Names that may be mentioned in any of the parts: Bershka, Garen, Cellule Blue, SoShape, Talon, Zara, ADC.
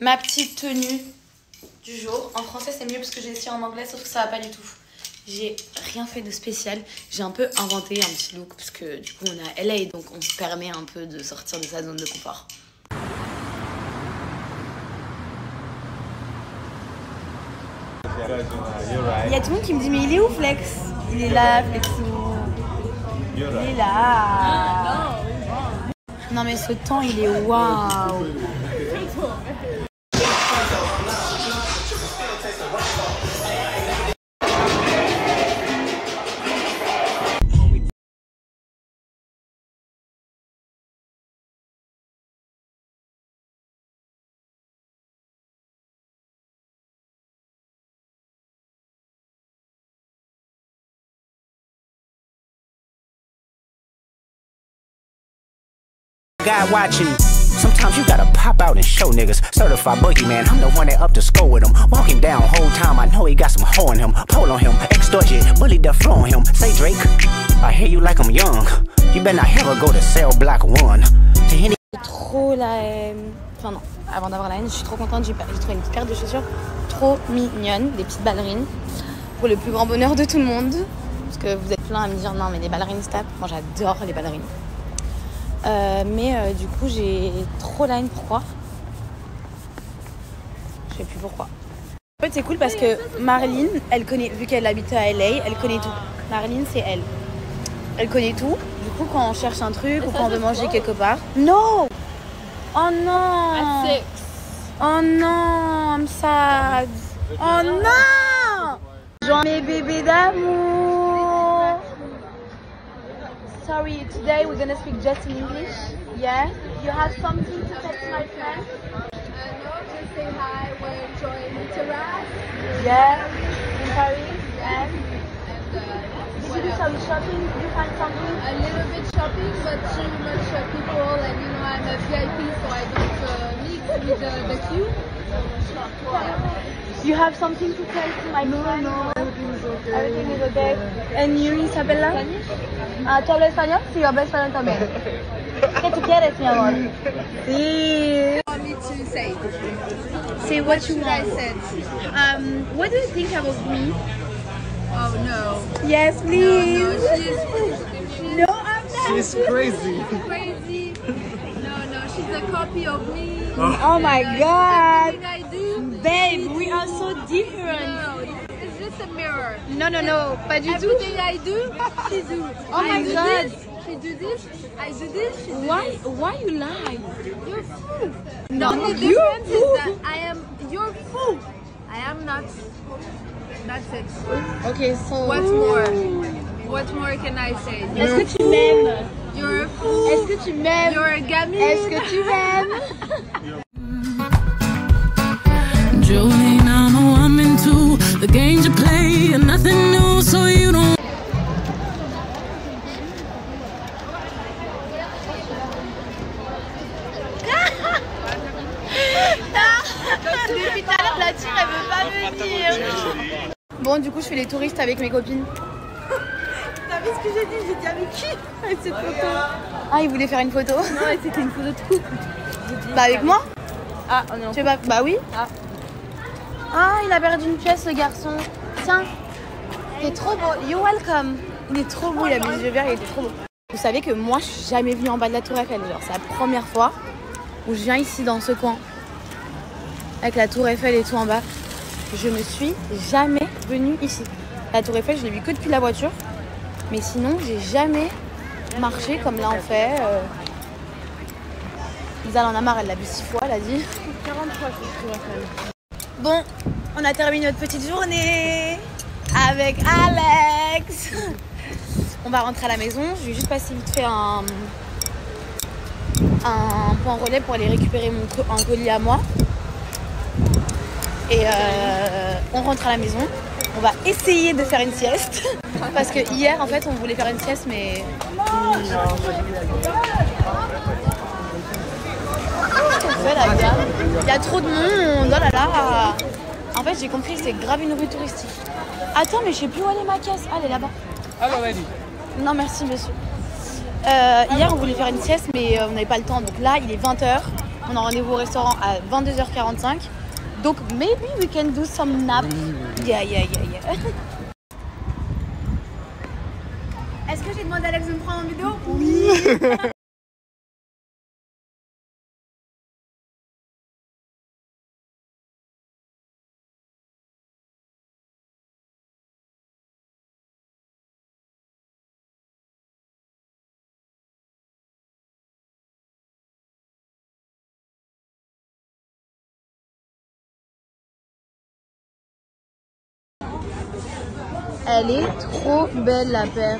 ma petite tenue du jour. En français, c'est mieux parce que j'ai essayé en anglais, sauf que ça va pas du tout. J'ai rien fait de spécial. J'ai un peu inventé un petit look parce que du coup, on est à LA, donc on se permet un peu de sortir de sa zone de confort. Il y a tout le monde qui me dit mais il est où Flex? Il est là, Flexo. Il est là. Non mais ce temps il est waouh. God watching. Sometimes you gotta pop out and show niggas. Certified boogeyman, I'm the one that up the score with him. Walk him down whole time, I know he got some hoe in him. Pole on him, extortion, bully the flow on him. Say Drake, I hear you like I'm young. You better not ever go to cell block 1. Trop la haine. Enfin non, avant d'avoir la haine, je suis trop contente. J'ai trouvé une petite paire de chaussures trop mignonne, des petites ballerines. Pour le plus grand bonheur de tout le monde. Parce que vous êtes plein à me dire non mais les ballerines se tapent. Moi j'adore les ballerines. Du coup j'ai trop la haine, pourquoi? Je sais plus pourquoi. En fait c'est cool parce que Marlene, elle connaît, vu qu'elle habite à LA, elle connaît tout. Marlene c'est elle. Elle connaît tout. Du coup quand on cherche un truc ou quand on veut manger quelque part. No! Oh non! Oh non, I'm sad. Oh non! J'en ai bébé d'amour. Sorry, today we're gonna speak just in English. Yeah? You have something to say to my friends? No, just say hi. We're enjoying the terrace. Yeah? In Paris? Yeah. Did you do some shopping? Did you find something? A little bit shopping, but too much people. And you know, I'm a VIP, so I don't mix with the queue. You have something to say to my friends? No, no. Everything is okay. And you, Isabella? ¿Tú hablas español? Sí, yo hablo español también. ¿Qué tú quieres, mi amor? Sí. What do you want me to say? Say what you want. What do you think about me? Oh, no. Yes, please. No, no, she is crazy. No, I'm not. She's crazy. She's crazy. No, no, she's a copy of me. Oh, my God. Everything I do. Babe, we are so different. No. A mirror. No, no, no, pas du tout. Everything I do, she do. Oh my God. She do this, I do this, she do this. Why you lie? You're fool. No, the only difference is that I am, you're fool. I am not. That's it. Okay, so. What more? What more can I say? Est-ce que tu m'aimes? You're a fool. Est-ce que tu m'aimes? You're a gamine. Est-ce que tu m'aimes? Julie, I know I'm into the games you play and nothing new, so you don't. Depuis tout à l'heure, la tire, elle veut pas venir. Bon, du coup, je fais les touristes avec mes copines. T'as vu ce que j'ai dit? J'ai dit avec qui? Avec cette photo. Ah, il voulait faire une photo? Non, c'était une photo de couple. Bah, avec moi? Ah, on est en couple. Bah oui. Ah, il a perdu une pièce, le garçon. Tiens, t'es trop beau. You're welcome. Il est trop beau, il a mis les yeux verts, il était trop beau. Vous savez que moi, je suis jamais venue en bas de la Tour Eiffel. Genre, c'est la première fois où je viens ici, dans ce coin, avec la Tour Eiffel et tout en bas. Je ne suis jamais venue ici. La Tour Eiffel, je l'ai vue que depuis la voiture. Mais sinon, j'ai jamais marché comme là on fait. Isa en a marre, elle l'a vu 6 fois, elle a dit. 43 fois, je crois. Bon, on a terminé notre petite journée avec Alex. On va rentrer à la maison. Je vais juste passer vite fait un point relais pour aller récupérer un colis à moi. Et on rentre à la maison. On va essayer de faire une sieste. Parce que hier, en fait, on voulait faire une sieste, mais... Il y a trop de monde, oh là là. En fait j'ai compris que c'est grave une rue touristique. Attends mais je sais plus où elle est ma caisse. Ah, elle est là-bas. Alors vas-y. Non merci monsieur. Hier on voulait faire une sieste mais on n'avait pas le temps. Donc là il est 20h. On a rendez-vous au restaurant à 22h45. Donc maybe we can do some nap. Yeah. Est-ce que j'ai demandé à Alex de me prendre en vidéo? Oui. Elle est trop belle la paire.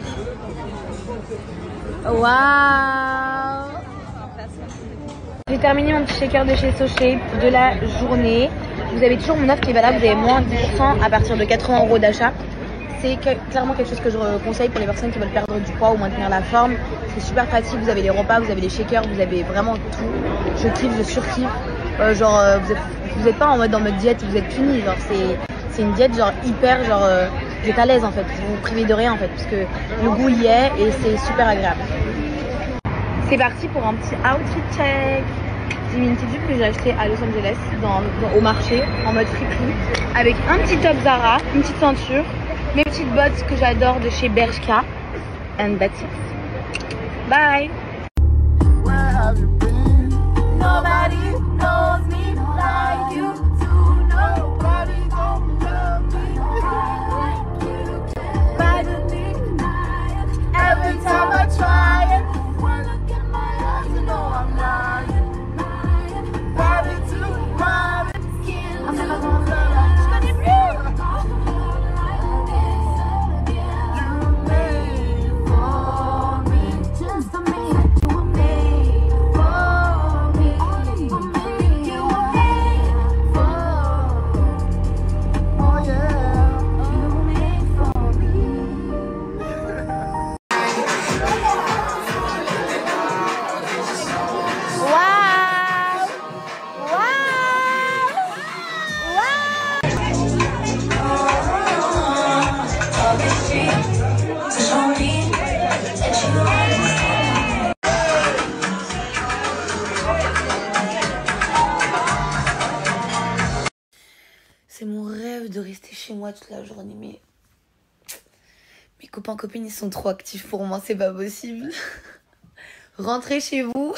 Waouh! J'ai terminé mon petit shaker de chez SoShape de la journée. Vous avez toujours mon offre qui est valable. Vous avez moins 10% à partir de 80 € d'achat. C'est clairement quelque chose que je conseille pour les personnes qui veulent perdre du poids ou maintenir la forme. C'est super pratique. Vous avez les repas, vous avez les shakers, vous avez vraiment tout. Je kiffe, je surkiffe. Vous n'êtes pas en mode dans votre diète, vous êtes puni. C'est une diète genre hyper genre. Vous êtes à l'aise en fait, vous vous privez de rien en fait, parce que le goût y est et c'est super agréable. C'est parti pour un petit outfit check. J'ai mis une petite jupe que j'ai achetée à Los Angeles au marché en mode friperie, avec un petit top Zara, une petite ceinture, mes petites bottes que j'adore de chez Bershka. And that's it. Bye. Where have you been? Nobody knows me like you do. Nobody gonna love me like you. Every time I try it, when I look in my eyes, you know I'm lying. Probably too private. I'm never gonna love like this. You made for me, just for me. You were made for me, only for me. You were made for me. Oh yeah. C'est mon rêve de rester chez moi toute la journée, mais mes copains copines ils sont trop actifs pour moi, c'est pas possible. Rentrez chez vous.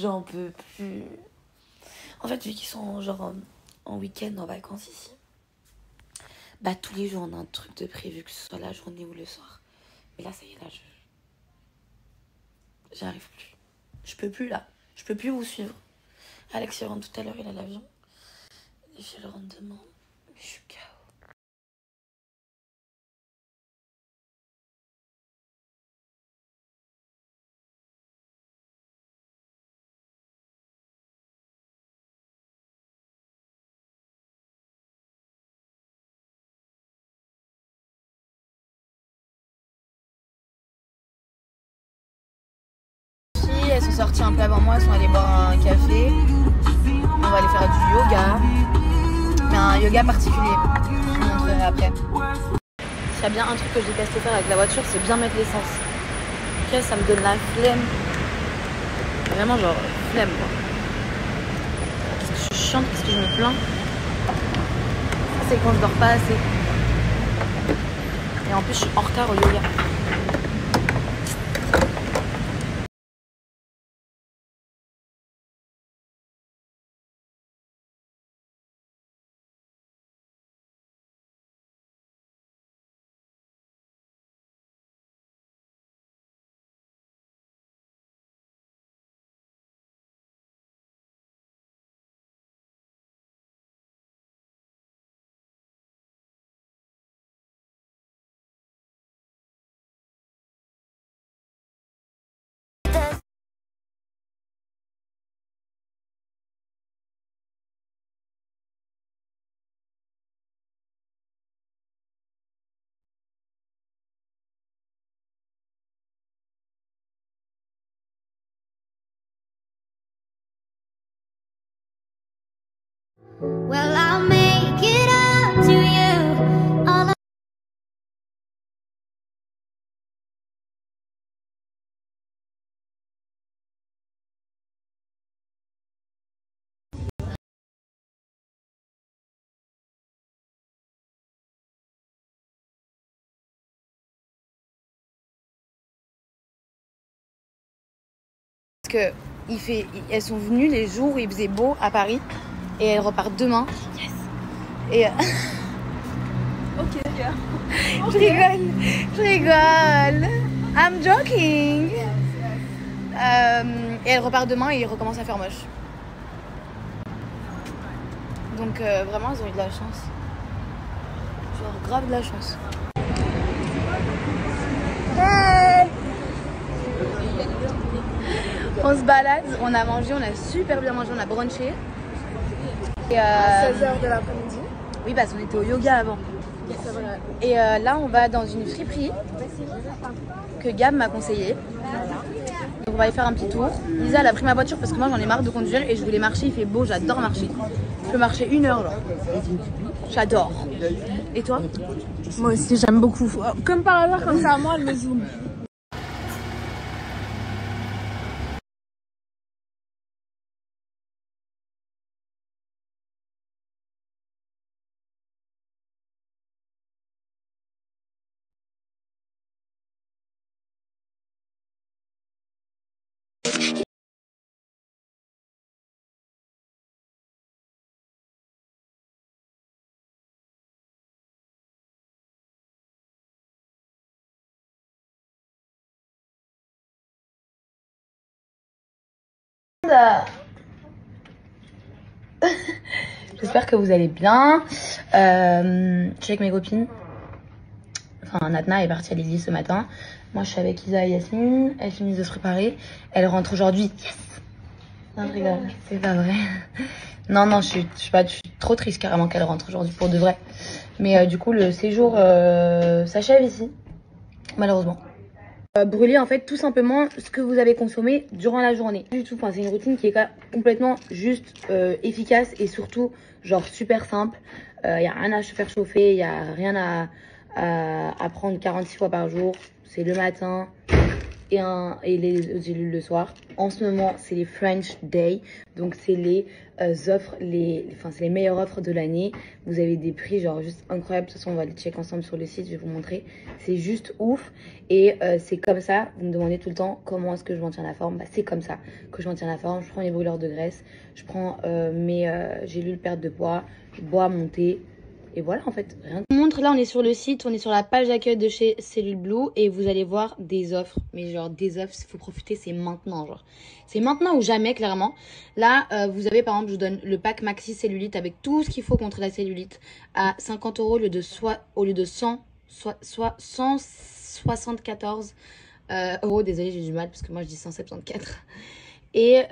J'en peux plus. En fait, vu qu'ils sont genre en week-end, en vacances ici, bah tous les jours on a un truc de prévu, que ce soit la journée ou le soir. Mais là ça y est, là j'arrive plus. Je peux plus là. Je peux plus vous suivre. Alex il rentre tout à l'heure, il a l'avion. Et je le rentre demain, mais je suis KO. Elles sont sorties un peu avant moi, elles sont allées boire un café. On va aller faire du yoga. Un yoga particulier, je vous montrerai après. S'il y a bien un truc que je déteste faire avec la voiture, c'est bien mettre l'essence. Après, ça me donne la flemme. Vraiment, genre, flemme quoi. Parce que je suis chiante, parce que je me plains. C'est quand je dors pas assez. Et en plus, je suis en retard au yoga. Well, I'll make it up to you. All I que elles sont venues les jours où il faisait beau à Paris et elles repartent demain. Yes. Et ok, d'ailleurs. Okay. Je rigole. I'm joking. Yes, yes. Et elles repartent demain et il recommence à faire moche. Donc vraiment, elles ont eu de la chance. Genre grave de la chance. Hey, on se balade, on a mangé, on a super bien mangé, on a brunché. Et à 16h de l'après-midi. Oui, parce qu'on était au yoga avant. Et là, on va dans une friperie que Gab m'a conseillée. Donc on va aller faire un petit tour. Lisa, elle a pris ma voiture parce que moi, j'en ai marre de conduire et je voulais marcher. Il fait beau, j'adore marcher. Je peux marcher 1 heure, genre. J'adore. Et toi? Moi aussi, j'aime beaucoup. Comme par hasard, comme ça, à moi, elle me zoome. J'espère que vous allez bien. Je suis avec mes copines. Enfin, Natna est partie à l'Élysée ce matin. Moi, je suis avec Isa et Yasmine. Elles finissent de se préparer. Elles rentrent aujourd'hui. Yes. Non, je rigole. C'est pas vrai. Non, non, je suis trop triste carrément qu'elles rentrent aujourd'hui pour de vrai. Mais du coup, le séjour s'achève ici, malheureusement. Brûler en fait tout simplement ce que vous avez consommé durant la journée. Du tout, enfin, c'est une routine qui est complètement juste efficace et surtout genre super simple. Il n'y a rien à se faire chauffer, il n'y a rien à prendre 46 fois par jour. C'est le matin et les gélules le soir. En ce moment, c'est les French Day, donc c'est les offres, c'est les meilleures offres de l'année. Vous avez des prix genre juste incroyables. De toute façon, on va les check ensemble sur le site, je vais vous montrer. C'est juste ouf. Et c'est comme ça, vous me demandez tout le temps comment est-ce que je maintiens la forme. Bah, c'est comme ça que je maintiens la forme. Je prends mes brûleurs de graisse, je prends mes gélules perte de poids, je bois mon thé. Et voilà en fait, rien de... Je vous montre, là on est sur le site, on est sur la page d'accueil de chez Cellule Blue et vous allez voir des offres. Mais genre des offres, il faut profiter, c'est maintenant genre. C'est maintenant ou jamais clairement. Là vous avez par exemple, je vous donne le pack Maxi Cellulite avec tout ce qu'il faut contre la cellulite à 50 € au lieu de 174 euros. Désolée, j'ai du mal parce que moi je dis 174. Et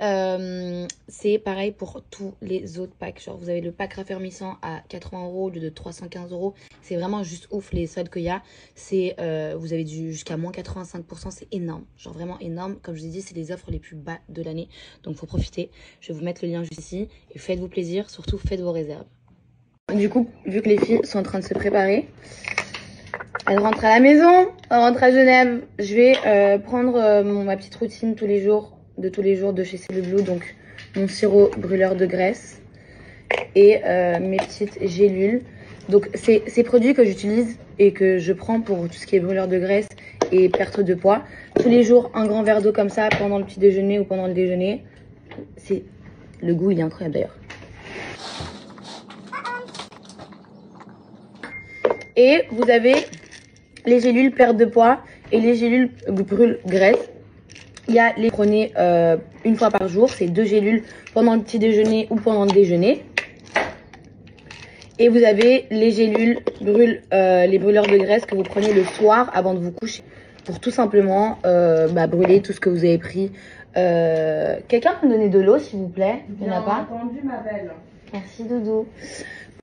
c'est pareil pour tous les autres packs. Genre, vous avez le pack raffermissant à 80 € au lieu de 315 €. C'est vraiment juste ouf les soldes qu'il y a. C'est, vous avez jusqu'à moins 85%. C'est énorme. Genre, vraiment énorme. Comme je vous ai dit, c'est les offres les plus bas de l'année. Donc, faut profiter. Je vais vous mettre le lien juste ici. Et faites-vous plaisir. Surtout, faites vos réserves. Du coup, vu que les filles sont en train de se préparer, elles rentrent à la maison. Elles rentrent à Genève. Je vais prendre ma petite routine de tous les jours de chez Cellule Blue, donc mon sirop brûleur de graisse et mes petites gélules. Donc c'est ces produits que j'utilise et que je prends pour tout ce qui est brûleur de graisse et perte de poids. Tous les jours un grand verre d'eau comme ça pendant le petit déjeuner ou pendant le déjeuner. C'est le goût, il est incroyable d'ailleurs. Et vous avez les gélules perte de poids et les gélules brûle graisse. Il y a les prenez une fois par jour, c'est 2 gélules pendant le petit déjeuner ou pendant le déjeuner. Et vous avez les gélules les brûleurs de graisse que vous prenez le soir avant de vous coucher pour tout simplement brûler tout ce que vous avez pris. Quelqu'un peut me donner de l'eau s'il vous plaît? Il n'y en a pas. Merci Doudou.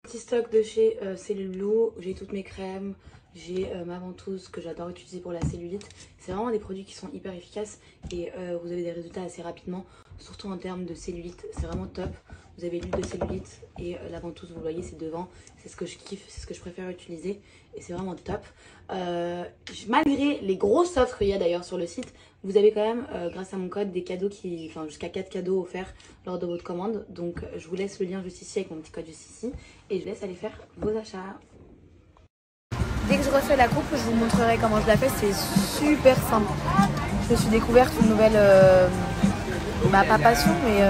Petit stock de chez Cellule Blue, j'ai toutes mes crèmes. J'ai ma ventouse que j'adore utiliser pour la cellulite. C'est vraiment des produits qui sont hyper efficaces et vous avez des résultats assez rapidement, surtout en termes de cellulite. C'est vraiment top. Vous avez l'huile de cellulite et la ventouse, vous voyez, c'est devant. C'est ce que je kiffe, c'est ce que je préfère utiliser et c'est vraiment top. Malgré les grosses offres qu'il y a d'ailleurs sur le site, vous avez quand même, grâce à mon code, des cadeaux jusqu'à 4 cadeaux offerts lors de votre commande. Donc je vous laisse le lien juste ici avec mon petit code juste ici et je vous laisse aller faire vos achats. Dès que je refais la coupe, je vous montrerai comment je la fais. C'est super simple. Je me suis découverte une nouvelle Bah pas passion, mais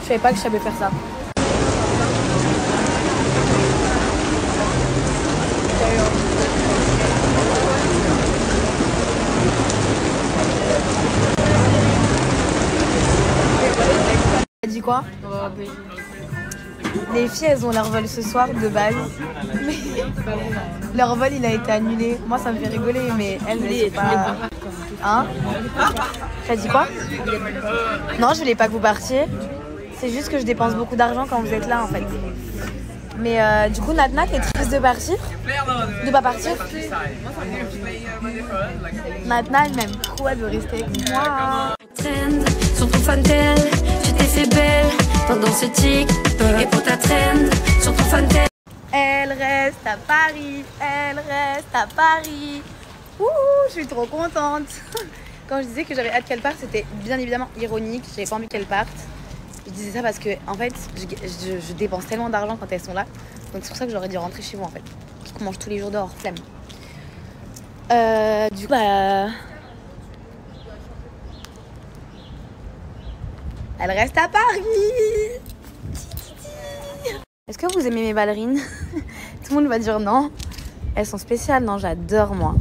je savais pas que je savais faire ça. T'as dit quoi? Les filles, elles ont leur vol ce soir de base. Mais leur vol, il a été annulé. Moi, ça me fait rigoler, mais elles ne sont pas... Hein? T'as dit quoi? Non, je voulais pas que vous partiez. C'est juste que je dépense beaucoup d'argent quand vous êtes là, en fait. Mais du coup, Natna, t'es triste de partir? De pas partir? Natna, elle m'aime trop, elle veut rester avec moi. Sont trop fan d'elle, tu t'es fait belle. Tendance éthique, et pour ta traîne, sont trop fan d'elle. Elle reste à Paris, elle reste à Paris. Ouh, je suis trop contente. Quand je disais que j'avais hâte qu'elle parte, c'était bien évidemment ironique. J'avais pas envie qu'elle parte. Je disais ça parce que, en fait, je dépense tellement d'argent quand elles sont là. Donc c'est pour ça que j'aurais dû rentrer chez vous, en fait. Qu'on mange tous les jours dehors, flemme. Du coup, bah... Elle reste à Paris. Est-ce que vous aimez mes ballerines? Tout le monde va dire non. Elles sont spéciales, non, j'adore moi.